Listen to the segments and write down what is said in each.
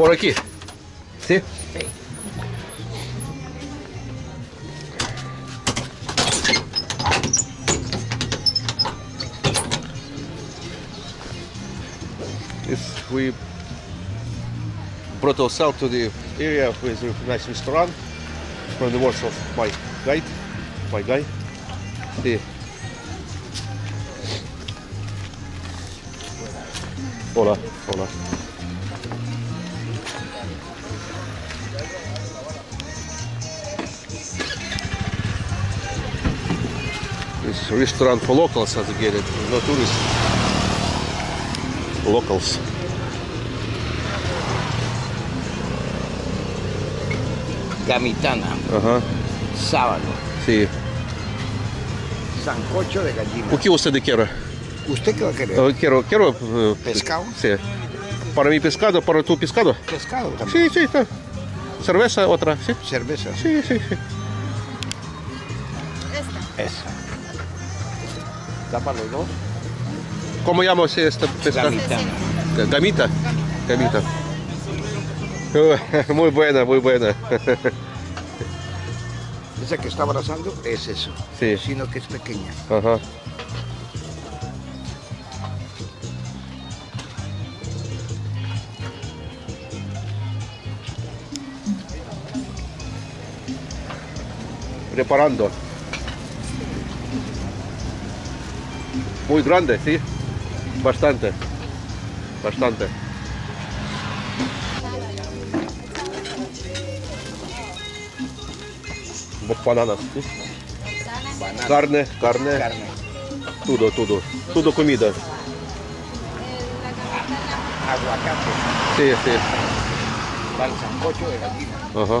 por aquí. ¿Sí? Sí. We brought ourselves to the area with a nice restaurant from the words of my guide, See. Hola, hola. This restaurant for locals, as again, it's not tourists. Locals. Gamitana, sábado. Sí. Sancocho de gallina. ¿Por qué usted quiere? ¿Usted qué va a querer? Quiero pescado. Sí. Para mí pescado, para tu pescado. Pescado también. Sí, sí, está. Cerveza, otra, sí. Cerveza. Sí, sí, sí. Esta. Esa. ¿Da para los dos? ¿Cómo llamamos esta pescado? Gamitana. Gamita. Gamita. Muy buena, muy buena. Esa que está abrazando es eso, sí. Sino que es pequeña. Ajá. Preparando. Muy grande, sí. Bastante. Bastante. Bananas, ¿sí? Banana. Carne, todo comida. Aguacate. Sí, sí. Para el sancocho de gallina. Ajá.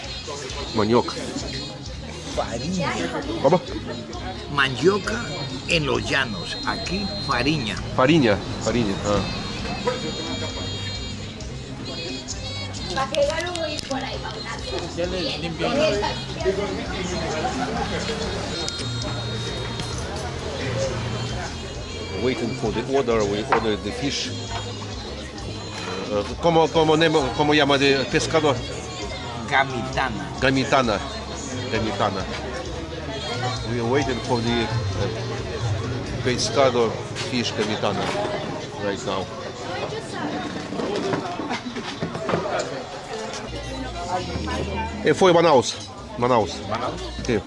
¿Cómo? Mandioca en los llanos. Aquí fariña. Fariña. Para que ya no voy por ahí, waiting for the order, we ordered the fish. ¿Cómo llama de pescador? Gamitana. We are waiting for the pescador fish Gamitana right now. Fue Manaus. Sí.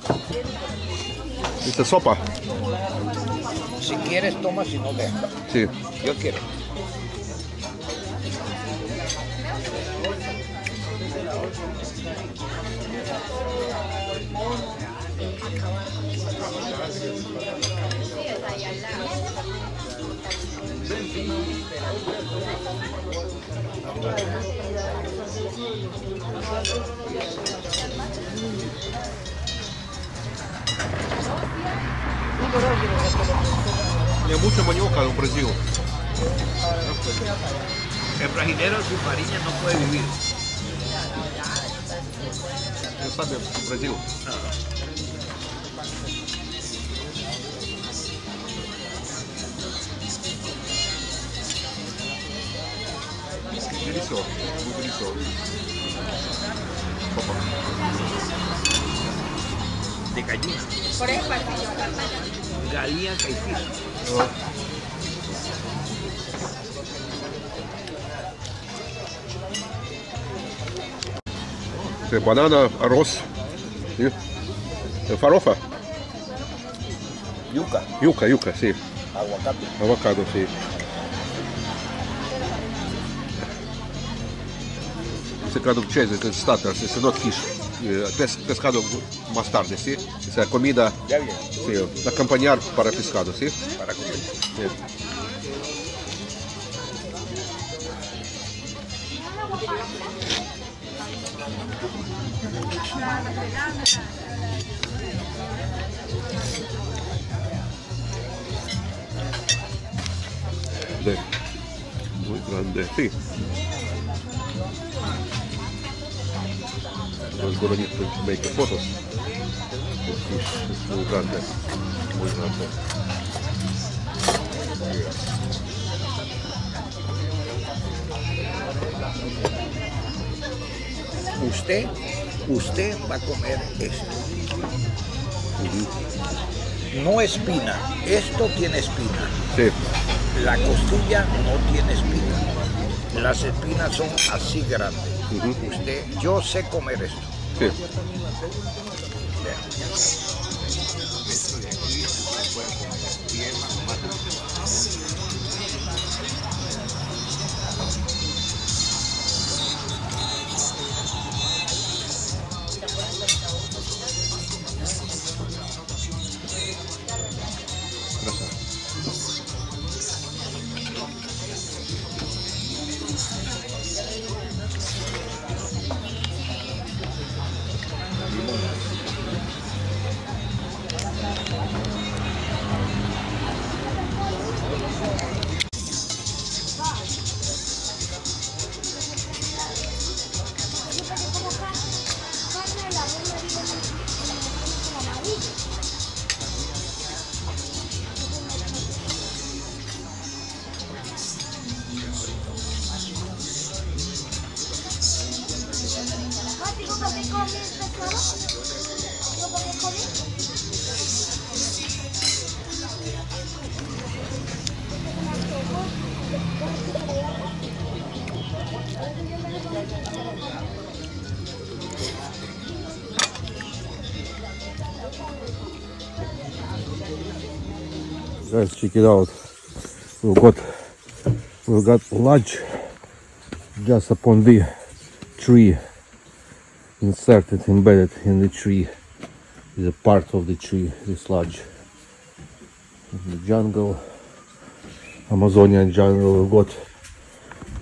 ¿Esta sopa? Si quieres, toma, si no, deja. Sí. Yo quiero. Hay mucho manioca en Brasil. El brasilero sin farinha no puede vivir. ¿Qué sabe Brasil? Delicioso, muy delicioso. De gallina. Por eso gallina caipira. Sí, banana, arroz, sí. Farofa, yuca, sí. Aguacado, sí. It's a kind of cheese, it's starters, it's not fish. Pescado más tarde, ¿sí? O sea, comida, sí, acompañar para pescado, ¿sí? Para comer. Sí. Grande, muy grande, sí. Los goronitos make fotos. Es muy grande, muy grande. Usted va a comer esto. No espina, esto tiene espina. Sí. La costilla no tiene espina. Las espinas son así grandes. Usted, yo sé comer esto. Sí. Esto de aquí se puede comer piernas, manos. Guys, check it out. We've got lunch just upon the tree, embedded in the tree, is a part of the tree, this lodge. In the jungle, Amazonian jungle, we've got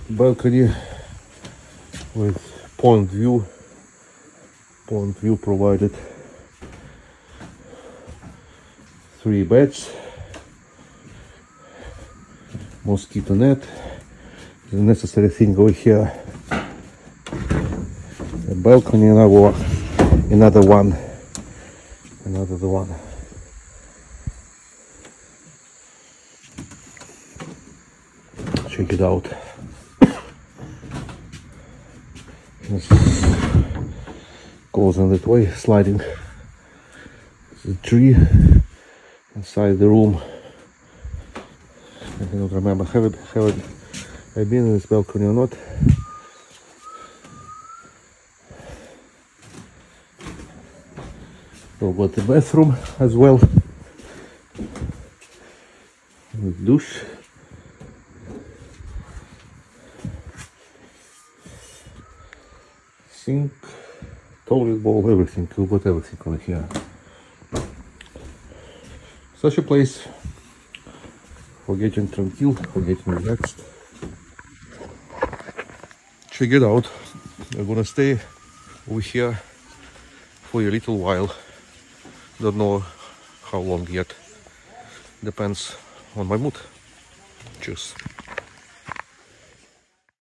balcony with pond view provided, 3 beds, mosquito net, the necessary thing over here, a balcony, another one. Check it out. Goes on that way, sliding. The tree inside the room. I cannot remember. Have I been in this balcony or not? We've got the bathroom as well. With douche. Sink, toilet bowl, everything. We've got everything over here. Such a place for getting tranquil, for getting relaxed. Check it out. I'm gonna stay over here for a little while. Don't know how long yet. Depends on my mood. Cheers.